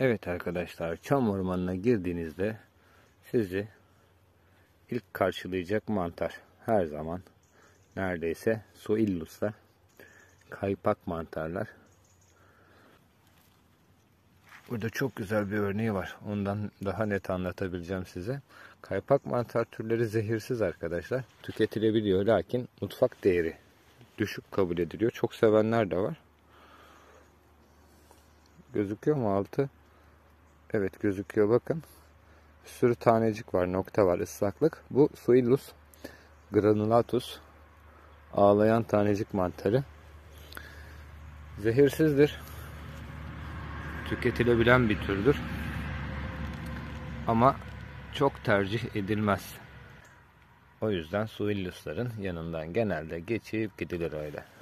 Evet arkadaşlar, çam ormanına girdiğinizde sizi ilk karşılayacak mantar her zaman neredeyse Suillus'la kaypak mantarlar. Burada çok güzel bir örneği var. Ondan daha net anlatabileceğim size. Kaypak mantar türleri zehirsiz arkadaşlar. Tüketilebiliyor, lakin mutfak değeri düşük kabul ediliyor. Çok sevenler de var. Gözüküyor mu altı? Evet gözüküyor, bakın. Bir sürü tanecik var, nokta var, ıslaklık. Bu Suillus granulatus, ağlayan tanecik mantarı. Zehirsizdir. Tüketilebilen bir türdür. Ama çok tercih edilmez. O yüzden Suillus'ların yanından genelde geçip gidilir öyle.